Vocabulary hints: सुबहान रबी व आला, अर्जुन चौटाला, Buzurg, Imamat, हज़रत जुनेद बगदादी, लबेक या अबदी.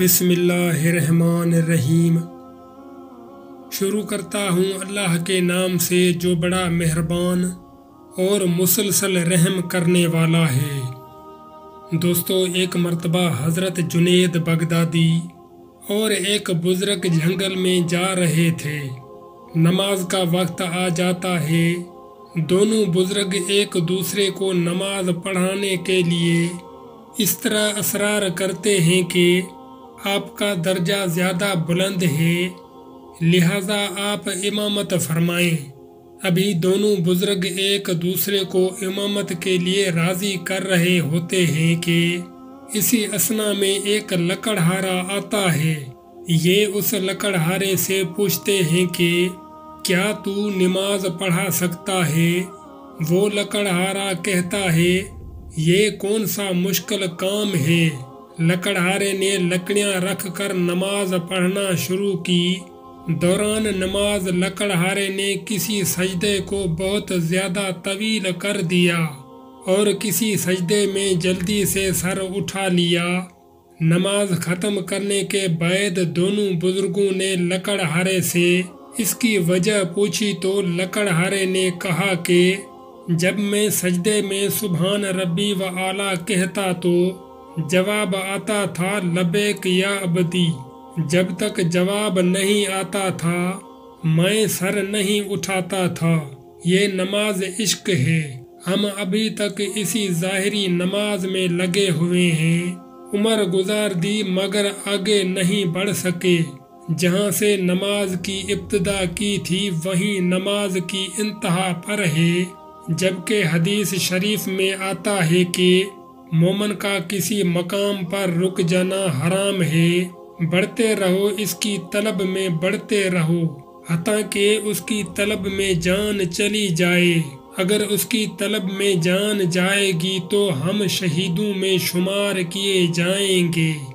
बिस्मिल्लाहिर्रहमानिर्रहीम। शुरू करता हूँ अल्लाह के नाम से जो बड़ा मेहरबान और मुसलसल रहम करने वाला है। दोस्तों, एक मरतबा हज़रत जुनेद बगदादी और एक बुज़ुर्ग जंगल में जा रहे थे। नमाज का वक्त आ जाता है। दोनों बुज़ुर्ग एक दूसरे को नमाज पढ़ाने के लिए इस तरह असरार करते हैं कि आपका दर्जा ज़्यादा बुलंद है, लिहाजा आप इमामत फरमाएं। अभी दोनों बुज़ुर्ग एक दूसरे को इमामत के लिए राज़ी कर रहे होते हैं कि इसी असना में एक लकड़हारा आता है। ये उस लकड़हारे से पूछते हैं कि क्या तू नमाज पढ़ा सकता है? वो लकड़हारा कहता है, ये कौन सा मुश्किल काम है। लकड़हारे ने लकड़ियाँ रख कर नमाज पढ़ना शुरू की। दौरान नमाज लकड़हारे ने किसी सजदे को बहुत ज़्यादा तवील कर दिया और किसी सजदे में जल्दी से सर उठा लिया। नमाज ख़त्म करने के बाद दोनों बुज़ुर्गों ने लकड़हारे से इसकी वजह पूछी तो लकड़हारे ने कहा कि जब मैं सजदे में सुबहान रबी व आला कहता तो जवाब आता था लबेक या अबदी। जब तक जवाब नहीं आता था मैं सर नहीं उठाता था। ये नमाज इश्क है। हम अभी तक इसी ज़ाहिरी नमाज में लगे हुए हैं। उम्र गुजार दी मगर आगे नहीं बढ़ सके। जहाँ से नमाज की इब्तिदा की थी वहीं नमाज की इंतहा पर है, जबकि हदीस शरीफ में आता है कि मोमन का किसी मकाम पर रुक जाना हराम है, बढ़ते रहो इसकी तलब में, बढ़ते रहो हत्ता कि उसकी तलब में जान चली जाए। अगर उसकी तलब में जान जाएगी तो हम शहीदों में शुमार किए जाएंगे।